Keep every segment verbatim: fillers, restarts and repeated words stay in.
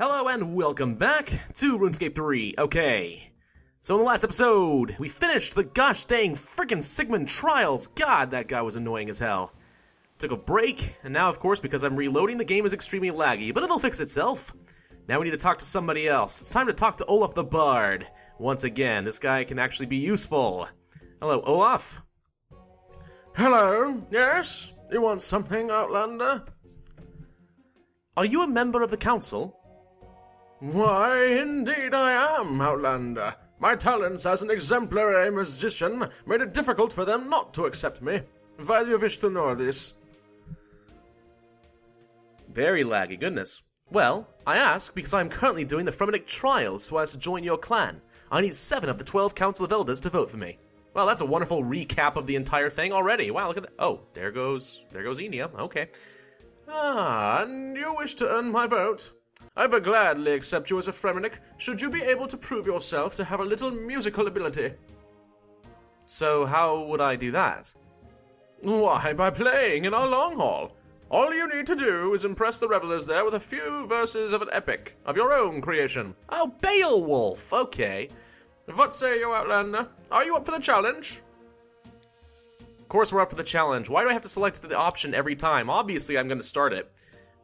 Hello and welcome back to RuneScape three. Okay, so in the last episode, we finished the gosh dang frickin' Sigmund Trials. God, that guy was annoying as hell. Took a break, and now of course, because I'm reloading, the game is extremely laggy, but it'll fix itself. Now we need to talk to somebody else. It's time to talk to Olaf the Bard. Once again, this guy can actually be useful. Hello, Olaf. Hello, yes? You want something, Outlander? Are you a member of the council? Why, indeed I am, Outlander. My talents as an exemplary musician made it difficult for them not to accept me. Why do you wish to know this? Very laggy, goodness. Well, I ask because I am currently doing the Fremennik Trials so as to join your clan. I need seven of the twelve Council of Elders to vote for me. Well, that's a wonderful recap of the entire thing already. Wow, look at that. Oh, there goes, there goes Enia. Okay. Ah, and you wish to earn my vote? I would gladly accept you as a Fremennik, should you be able to prove yourself to have a little musical ability. So how would I do that? Why, by playing in our long hall. All you need to do is impress the revelers there with a few verses of an epic, of your own creation. Oh, Beowulf! Okay. What say you, Outlander? Are you up for the challenge? Of course we're up for the challenge. Why do I have to select the option every time? Obviously I'm going to start it.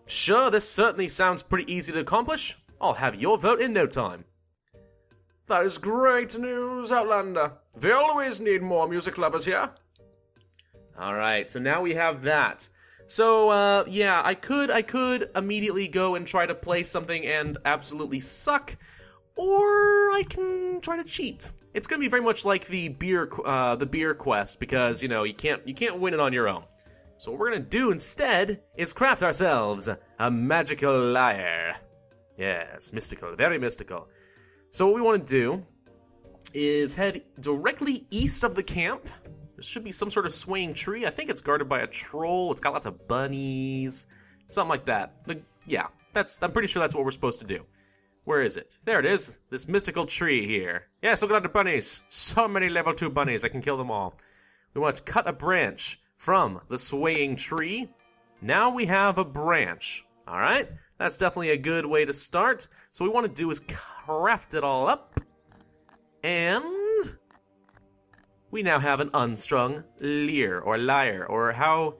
Sure, this certainly sounds pretty easy to accomplish. I'll have your vote in no time. That is great news, Outlander. We always need more music lovers here. Alright, so now we have that. So, uh, yeah, I could, I could immediately go and try to play something and absolutely suck, or I can try to cheat. It's gonna be very much like the beer, uh, the beer quest, because, you know, you can't, you can't win it on your own. So what we're gonna do instead is craft ourselves a magical lyre. Yes, mystical, very mystical. So what we want to do is head directly east of the camp. There should be some sort of swaying tree. I think it's guarded by a troll. It's got lots of bunnies, something like that. The, yeah, that's. I'm pretty sure that's what we're supposed to do. Where is it? There it is. This mystical tree here. Yes, look at all the bunnies. So many level two bunnies. I can kill them all. We want to cut a branch from the swaying tree. Now we have a branch. All right, that's definitely a good way to start. So what we want to do is craft it all up, and we now have an unstrung lyre or lyre or how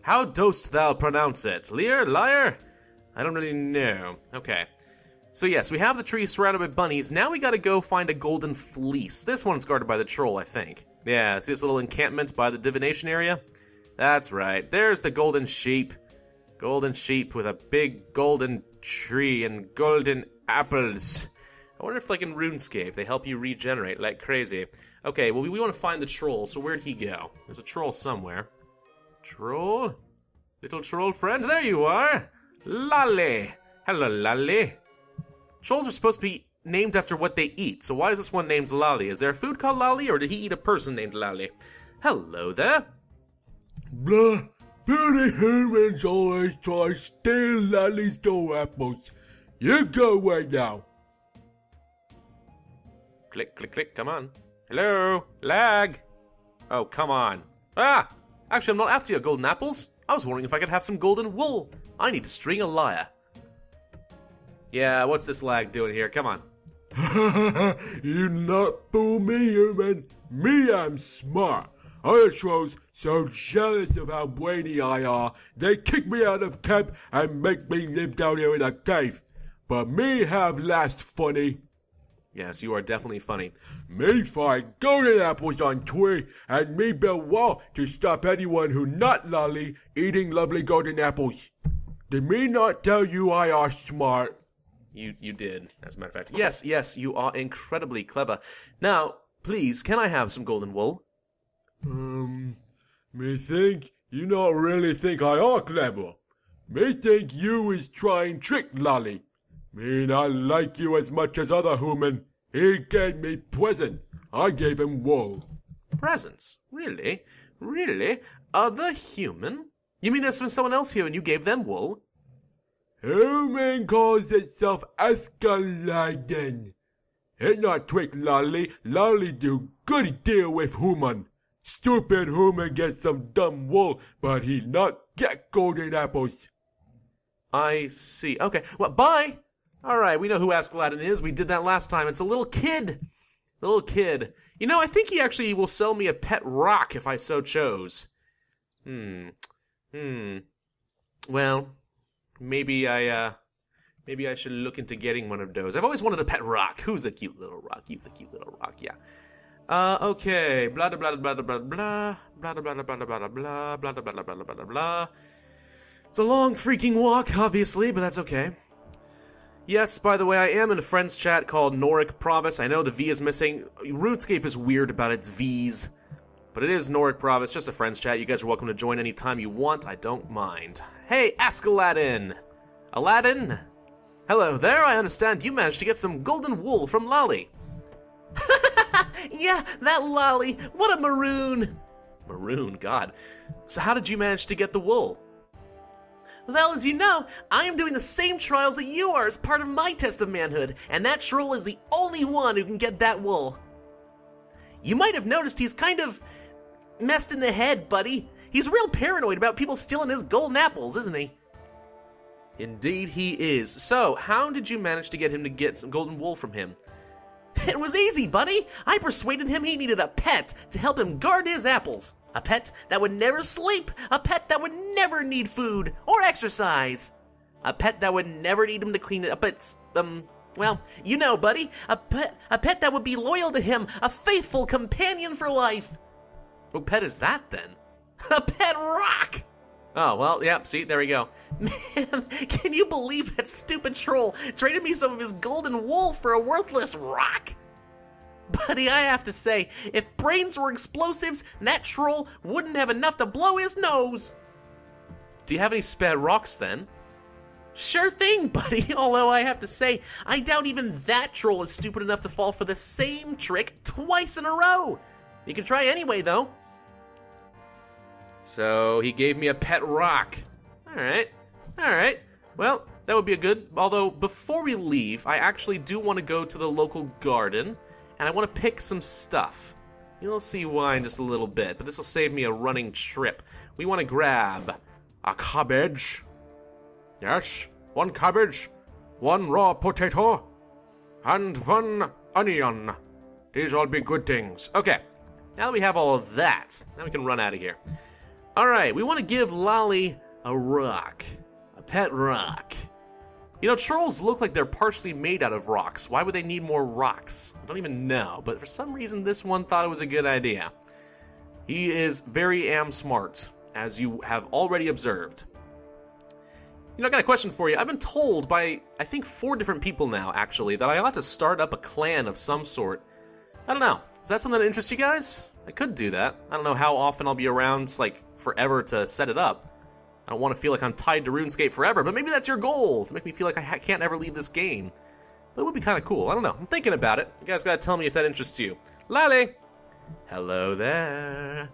how dost thou pronounce it? Lyre, lyre? I don't really know. Okay, so yes, we have the tree surrounded by bunnies. Now we got to go find a golden fleece. This one's guarded by the troll, I think. Yeah, see this little encampment by the divination area? That's right. There's the golden sheep. Golden sheep with a big golden tree and golden apples. I wonder if, like in RuneScape, they help you regenerate like crazy. Okay, well, we, we want to find the troll, so where'd he go? There's a troll somewhere. Troll? Little troll friend? There you are! Lolly! Hello, Lolly. Trolls are supposed to be named after what they eat, so why is this one named Lolly? Is there a food called Lolly, or did he eat a person named Lolly? Hello there. Blah, beauty humans always try to steal Lolly's door apples. You go away now. Click, click, click, come on. Hello? Lag? Oh, come on. Ah! Actually, I'm not after your golden apples. I was wondering if I could have some golden wool. I need to string a lyre. Yeah, what's this lag doing here? Come on. You not fool me, human. Me, I'm smart. Other trolls, so jealous of how brainy I are, they kick me out of camp and make me live down here in a cave. But me have last funny. Yes, you are definitely funny. Me find golden apples on tree, and me build wall to stop anyone who not Lolly eating lovely golden apples. Did me not tell you I are smart? You you did, as a matter of fact. Yes, yes, you are incredibly clever. Now, please, can I have some golden wool? Um, me think you not really think I are clever. Me think you is trying trick Lolly. Me not like you as much as other human. He gave me present. I gave him wool. Presents? Really? Really? Other human? You mean there's been someone else here and you gave them wool? Human calls itself Askeladden. It not trick Lolly. Lolly do good deal with human. Stupid human gets some dumb wool, but he not get golden apples. I see. Okay. Well, bye! Alright, we know who Askeladden is. We did that last time. It's a little kid. The little kid. You know, I think he actually will sell me a pet rock if I so chose. Hmm. Hmm. Well, maybe I, uh... Maybe I should look into getting one of those. I've always wanted the pet rock. Who's a cute little rock? He's a cute little rock, yeah. Uh, okay. Blah, blah, blah, blah, blah, blah. Blah, blah, blah, blah, blah, blah, blah, blah, blah, blah, blah, blah, blah. It's a long freaking walk, obviously, but that's okay. Yes, by the way, I am in a friend's chat called Norik Province. I know the V is missing. RuneScape is weird about its Vs. But it is Norik Province, just a friend's chat. You guys are welcome to join anytime you want. I don't mind. Hey, Askeladden! Aladdin? Hello there, I understand you managed to get some golden wool from Lolly. Yeah, that Lolly. What a maroon. Maroon, God. So how did you manage to get the wool? Well, as you know, I am doing the same trials that you are as part of my test of manhood, and that troll is the only one who can get that wool. You might have noticed he's kind of messed in the head, buddy. He's real paranoid about people stealing his golden apples, isn't he? Indeed he is. So, how did you manage to get him to get some golden wool from him? It was easy, buddy. I persuaded him he needed a pet to help him guard his apples. A pet that would never sleep. A pet that would never need food or exercise. A pet that would never need him to clean it up. It's, um, well, you know, buddy. A pet, a pet that would be loyal to him. A faithful companion for life. What pet is that, then? A pet rock! Oh, well, yep, yeah, see, there we go. Man, can you believe that stupid troll traded me some of his golden wool for a worthless rock? Buddy, I have to say, if brains were explosives, that troll wouldn't have enough to blow his nose. Do you have any spare rocks, then? Sure thing, buddy, although I have to say, I doubt even that troll is stupid enough to fall for the same trick twice in a row. You can try anyway, though. So, he gave me a pet rock. Alright, alright. Well, that would be a good... Although, before we leave, I actually do want to go to the local garden, and I want to pick some stuff. You'll see why in just a little bit, but this will save me a running trip. We want to grab a cabbage. Yes, one cabbage, one raw potato, and one onion. These all be good things. Okay, now that we have all of that, now we can run out of here. Alright, we want to give Lolly a rock. A pet rock. You know, trolls look like they're partially made out of rocks. Why would they need more rocks? I don't even know, but for some reason this one thought it was a good idea. He is very am smart, as you have already observed. You know, I got a question for you. I've been told by, I think, four different people now, actually, that I ought to start up a clan of some sort. I don't know. Is that something that interests you guys? I could do that. I don't know how often I'll be around, like, forever to set it up. I don't want to feel like I'm tied to RuneScape forever, but maybe that's your goal, to make me feel like I ha can't ever leave this game. But it would be kind of cool. I don't know. I'm thinking about it. You guys gotta tell me if that interests you. Lolly! Hello there.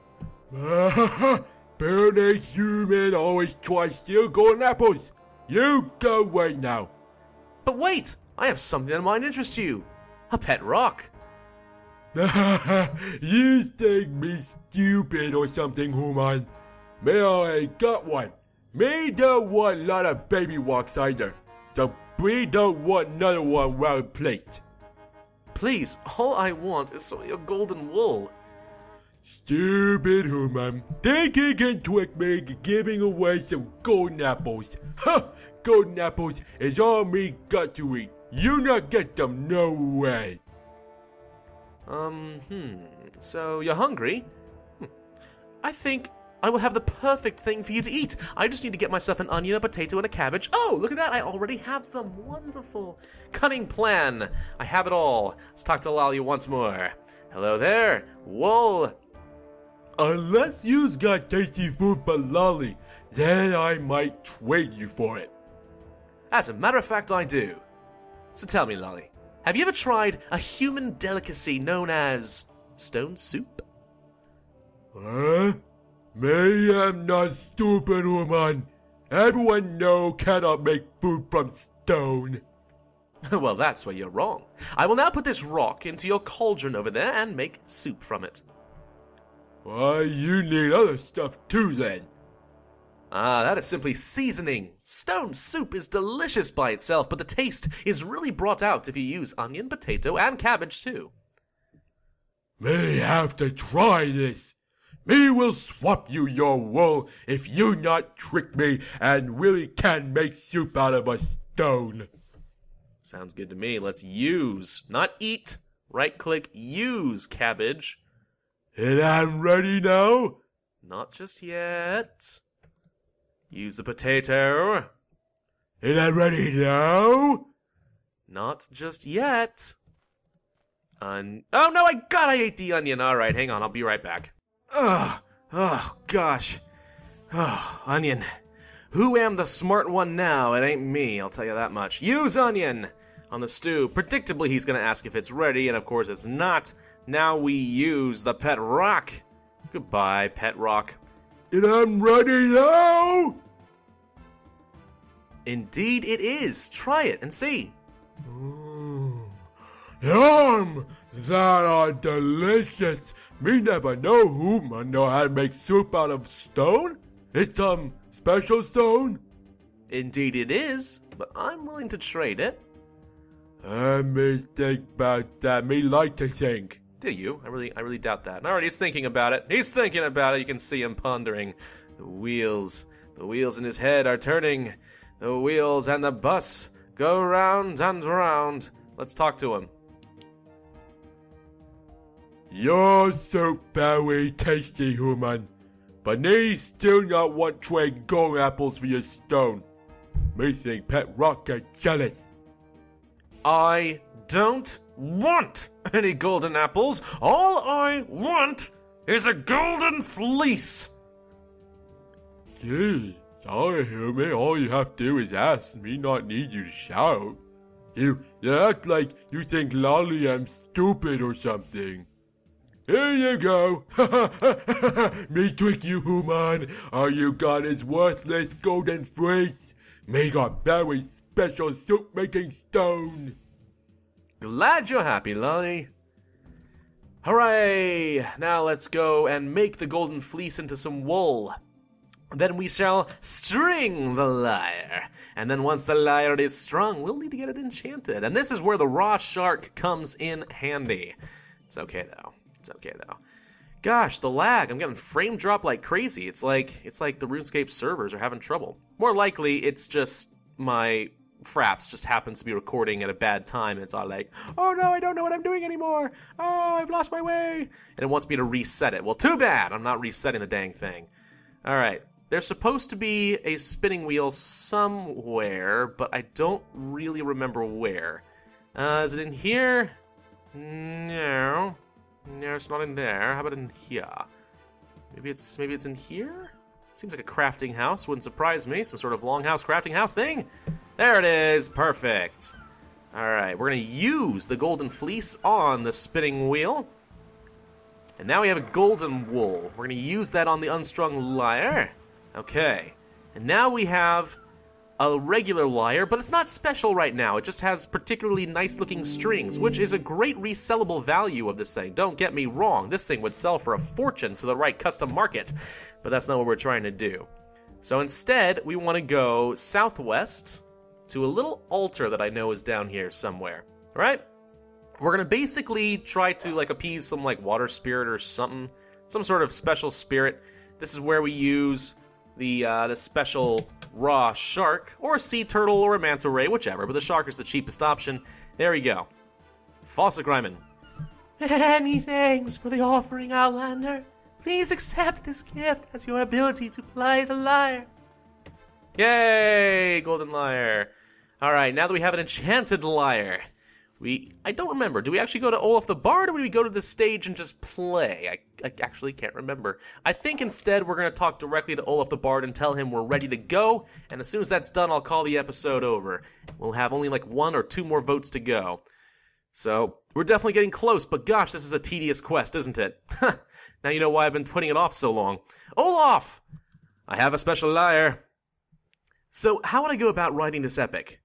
Being a human always twice steal golden apples. You go away now. But wait! I have something that might interest you. A pet rock. You think me stupid or something, human? Me ain't got one. Me don't want a lot of baby rocks either. So we don't want another one round plate. Please, all I want is some of your golden wool. Stupid human. Think you can trick me into giving away some golden apples. Ha! Golden apples is all me got to eat. You not get them no way. Um, hmm. So, you're hungry? Hmm. I think I will have the perfect thing for you to eat. I just need to get myself an onion, a potato, and a cabbage. Oh, look at that. I already have them. Wonderful. Cunning plan. I have it all. Let's talk to Lolly once more. Hello there. Whoa. Unless you've got tasty food for Lolly, then I might trade you for it. As a matter of fact, I do. So tell me, Lolly. Have you ever tried a human delicacy known as stone soup? Huh? Me am not stupid, woman. Everyone know cannot make food from stone. Well, that's where you're wrong. I will now put this rock into your cauldron over there and make soup from it. Why, you need other stuff too, then. Ah, that is simply seasoning. Stone soup is delicious by itself, but the taste is really brought out if you use onion, potato, and cabbage too. Me have to try this. Me will swap you your wool if you not trick me and really can make soup out of a stone. Sounds good to me. Let's use, not eat. Right-click, use cabbage. And I'm ready now? Not just yet. Use the potato. And I'm ready now? Not just yet. Un- oh no, I God, I ate the onion. Alright, hang on, I'll be right back. Ugh, oh gosh. Oh, onion. Who am the smart one now? It ain't me, I'll tell you that much. Use onion on the stew. Predictably, he's gonna ask if it's ready, and of course it's not. Now we use the pet rock. Goodbye, pet rock. And I'm ready now! Indeed it is. Try it and see. Ooh. Yum! That are delicious. Me never know who might know how to make soup out of stone. It's some special stone. Indeed it is, but I'm willing to trade it. I may think about that. Me like to think. Do you? I really, I really doubt that. And alright, he's thinking about it. He's thinking about it. You can see him pondering. The wheels, the wheels in his head are turning. The wheels and the bus go round and round. Let's talk to him. You're so very tasty, human. But me still not want trade gold apples for your stone. Me think Pet Rock get jealous. I don't want any golden apples. All I want is a golden fleece. Gee, sorry, human. All you have to do is ask me, not need you to shout. You, you act like you think Lolly am stupid or something. Here you go. Me trick you, human. All you got is worthless golden fleece. Me got very special soup making stone. Glad you're happy, Lolly. Hooray! Now let's go and make the golden fleece into some wool. Then we shall string the lyre. And then once the lyre is strung, we'll need to get it enchanted. And this is where the raw shark comes in handy. It's okay, though. It's okay, though. Gosh, the lag. I'm getting frame drop like crazy. It's like, it's like the RuneScape servers are having trouble. More likely, it's just my... Fraps just happens to be recording at a bad time, and it's all like, oh no, I don't know what I'm doing anymore. Oh, I've lost my way. And it wants me to reset it. Well, too bad. I'm not resetting the dang thing. All right. There's supposed to be a spinning wheel somewhere, but I don't really remember where. Uh, is it in here? No. No, it's not in there. How about in here? Maybe it's, maybe it's in here? Seems like a crafting house. Wouldn't surprise me. Some sort of longhouse crafting house thing. There it is. Perfect. All right. We're going to use the golden fleece on the spinning wheel. And now we have a golden wool. We're going to use that on the unstrung lyre. Okay. And now we have a regular lyre, but it's not special right now. It just has particularly nice-looking strings, which is a great resellable value of this thing. Don't get me wrong. This thing would sell for a fortune to the right custom market, but that's not what we're trying to do. So instead, we want to go southwest to a little altar that I know is down here somewhere. All right? We're going to basically try to like appease some like water spirit or something, some sort of special spirit. This is where we use the, uh, the special... raw shark, or a sea turtle, or a manta ray, whichever, but the shark is the cheapest option. There we go. Fossgrymon. Many thanks for the offering, Outlander. Please accept this gift as your ability to play the lyre. Yay! Golden lyre. Alright, now that we have an enchanted lyre, we... I don't remember. Do we actually go to Olaf the Bard, or do we go to the stage and just play? I I actually can't remember. I think instead we're going to talk directly to Olaf the Bard and tell him we're ready to go, and as soon as that's done, I'll call the episode over. We'll have only like one or two more votes to go. So, we're definitely getting close, but gosh, this is a tedious quest, isn't it? Now you know why I've been putting it off so long. Olaf! I have a special lyre. So, how would I go about writing this epic?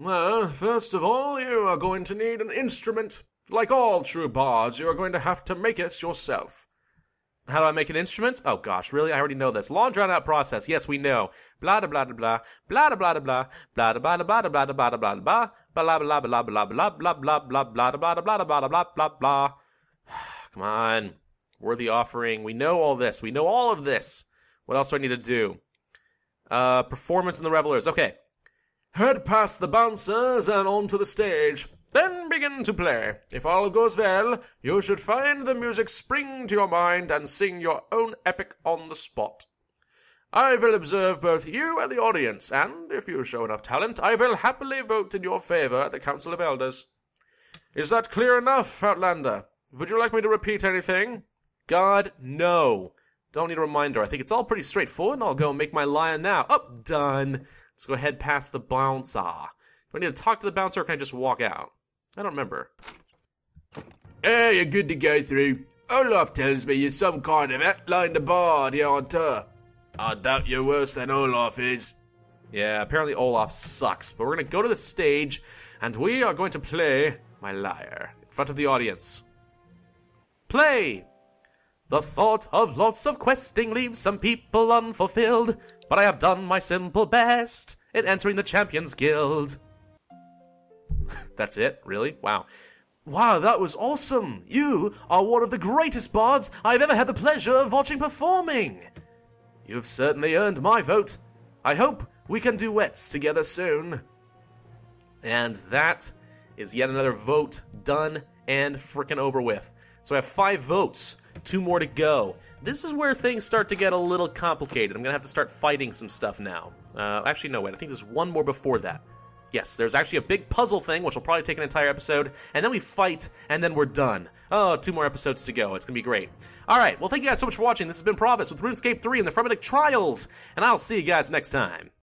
Well, first of all, you are going to need an instrument. Like all true bards, you are going to have to make it yourself. How do I make an instrument? Oh gosh, really? I already know this. Long drawn out process. Yes, we know. Blah da blah da blah. Blah da blah da blah. Blah da blah da blah da blah da blah da blah da blah. Blah blah blah blah blah blah blah blah blah blah blah blah blah blah blah blah. Come on. Worthy offering. We know all this. We know all of this. What else do I need to do? Uh, performance in the revelers. Okay. Head past the bouncers and onto the stage. Then begin to play. If all goes well, you should find the music spring to your mind and sing your own epic on the spot. I will observe both you and the audience, and if you show enough talent, I will happily vote in your favor at the Council of Elders. Is that clear enough, Outlander? Would you like me to repeat anything? God, no. Don't need a reminder. I think it's all pretty straightforward, and I'll go and make my lion now. Oh, done. Let's go ahead past the bouncer. Do I need to talk to the bouncer, or can I just walk out? I don't remember. Hey, you're good to go through. Olaf tells me you're some kind of Askeladden the Bard here on tour. I doubt you're worse than Olaf is. Yeah, apparently Olaf sucks. But we're going to go to the stage, and we are going to play my lyre in front of the audience. Play! The thought of lots of questing leaves some people unfulfilled, but I have done my simple best in entering the Champions Guild. That's it? Really? Wow. Wow, that was awesome! You are one of the greatest bards I've ever had the pleasure of watching performing! You've certainly earned my vote. I hope we can duets together soon. And that is yet another vote done and frickin' over with. So I have five votes, two more to go. This is where things start to get a little complicated. I'm gonna have to start fighting some stuff now. Uh, actually, no, wait, I think there's one more before that. Yes, there's actually a big puzzle thing, which will probably take an entire episode, and then we fight, and then we're done. Oh, two more episodes to go. It's going to be great. All right, well, thank you guys so much for watching. This has been Pravus with RuneScape three and the Fremennik Trials, and I'll see you guys next time.